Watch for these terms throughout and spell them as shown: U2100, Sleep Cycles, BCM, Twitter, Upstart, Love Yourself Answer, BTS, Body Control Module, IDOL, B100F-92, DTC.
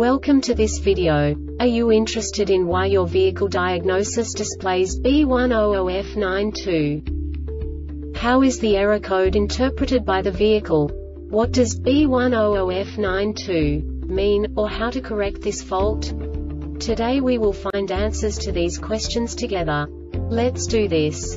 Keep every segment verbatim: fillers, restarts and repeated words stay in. Welcome to this video. Are you interested in why your vehicle diagnosis displays B one hundred F ninety-two? How is the error code interpreted by the vehicle? What does B one hundred F ninety-two mean, or how to correct this fault? Today we will find answers to these questions together. Let's do this.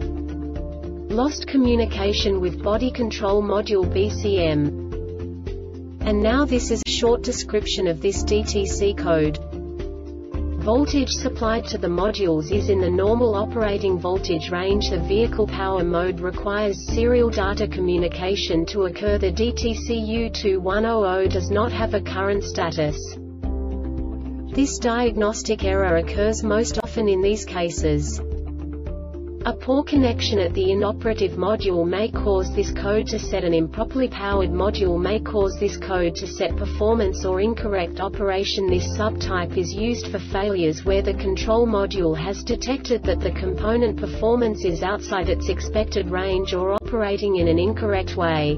lost communication with body control module B C M. And now this is a short description of this D T C code. Voltage supplied to the modules is in the normal operating voltage range. The vehicle power mode requires serial data communication to occur. The D T C U twenty-one hundred does not have a current status. This diagnostic error occurs most often in these cases. A poor connection at the inoperative module may cause this code to set. An improperly powered module may cause this code to set. Performance or incorrect operation. This subtype is used for failures where the control module has detected that the component performance is outside its expected range or operating in an incorrect way.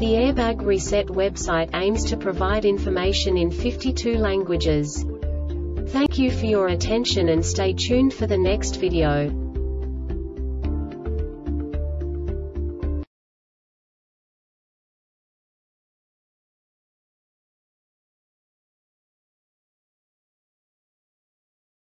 The Airbag Reset website aims to provide information in fifty-two languages. Thank you for your attention and stay tuned for the next video.